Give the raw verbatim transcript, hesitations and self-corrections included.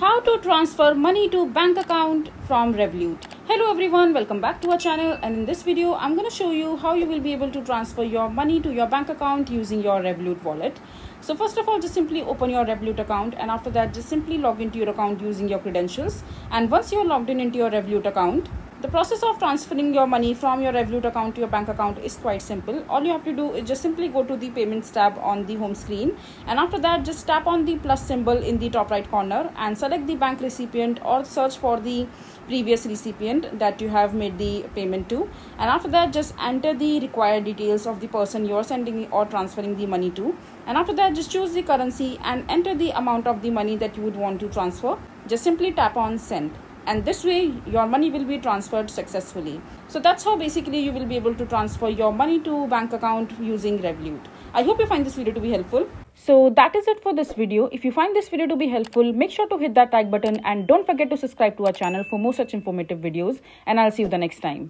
How to transfer money to bank account from Revolut. Hello everyone, welcome back to our channel, and in this video I'm going to show you how you will be able to transfer your money to your bank account using your Revolut wallet. So first of all, just simply open your Revolut account, and after that just simply log into your account using your credentials. And once you're logged in into your Revolut account, the process of transferring your money from your Revolut account to your bank account is quite simple. All you have to do is just simply go to the payments tab on the home screen, and after that just tap on the plus symbol in the top right corner and select the bank recipient or search for the previous recipient that you have made the payment to. And after that just enter the required details of the person you are sending or transferring the money to, and after that just choose the currency and enter the amount of the money that you would want to transfer. Just simply tap on send, and this way your money will be transferred successfully. So that's how basically you will be able to transfer your money to bank account using Revolut. I hope you find this video to be helpful. So that is it for this video. If you find this video to be helpful, make sure to hit that like button and don't forget to subscribe to our channel for more such informative videos, and I'll see you the next time.